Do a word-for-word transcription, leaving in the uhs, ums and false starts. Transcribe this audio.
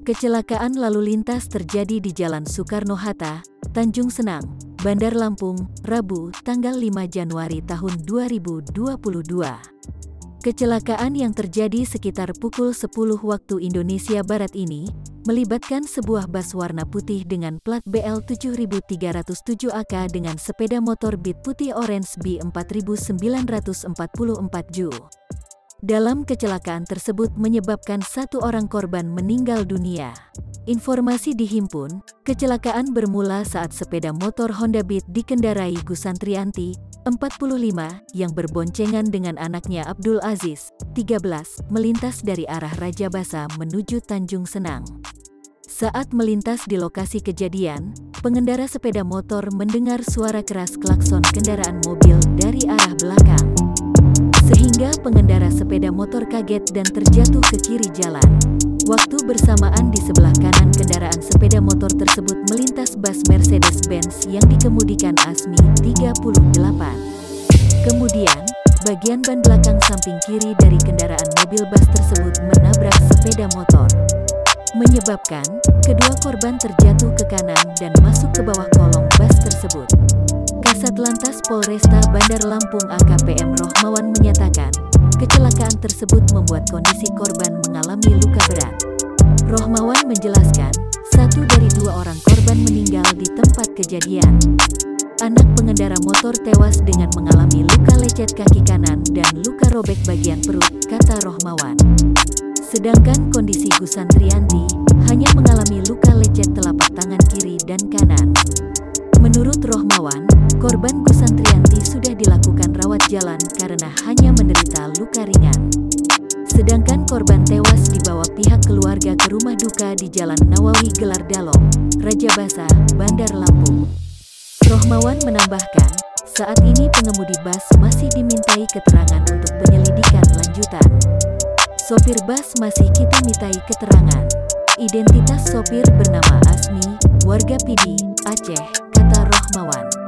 Kecelakaan lalu lintas terjadi di Jalan Soekarno-Hatta, Tanjung Senang, Bandar Lampung, Rabu, tanggal lima Januari tahun dua ribu dua puluh dua. Kecelakaan yang terjadi sekitar pukul sepuluh waktu Indonesia Barat ini melibatkan sebuah bus warna putih dengan plat B L tujuh tiga nol tujuh A K dengan sepeda motor Beat putih orange B empat sembilan empat empat J. Dalam kecelakaan tersebut menyebabkan satu orang korban meninggal dunia. Informasi dihimpun, kecelakaan bermula saat sepeda motor Honda Beat dikendarai Gusantrianti, empat puluh lima, yang berboncengan dengan anaknya Abdul Aziz, tiga belas, melintas dari arah Rajabasa menuju Tanjung Senang. Saat melintas di lokasi kejadian, pengendara sepeda motor mendengar suara keras klakson kendaraan mobil dari arah belakang, sehingga pengendara sepeda motor kaget dan terjatuh ke kiri jalan. Waktu bersamaan di sebelah kanan kendaraan sepeda motor tersebut melintas bus Mercedes Benz yang dikemudikan Azmi, tiga puluh delapan. Kemudian, bagian ban belakang samping kiri dari kendaraan mobil bus tersebut menabrak sepeda motor, menyebabkan kedua korban terjatuh ke kanan dan masuk ke bawah kolong bus tersebut. Kasat Lantas Polresta Bandar Lampung A K P M Rohmawan menyatakan, kecelakaan tersebut membuat kondisi korban mengalami luka berat. Rohmawan menjelaskan, satu dari dua orang korban meninggal di tempat kejadian. Anak pengendara motor tewas dengan mengalami luka lecet kaki kanan dan luka robek bagian perut, kata Rohmawan. Sedangkan kondisi Gusantrianti hanya mengalami luka lecet telapak tangan kiri dan kanan. Menurut Rohmawan, korban Gusantrianti sudah dilakukan rawat jalan karena hanya menderita luka ringan. Sedangkan korban tewas dibawa pihak keluarga ke rumah duka di Jalan Nawawi Gelar Dalom, Rajabasa, Bandar Lampung. Rohmawan menambahkan, saat ini pengemudi bus masih dimintai keterangan untuk penyelidikan lanjutan. Sopir bus masih kita mintai keterangan. Identitas sopir bernama Azmi, warga Pidi, Aceh, kata Rohmawan.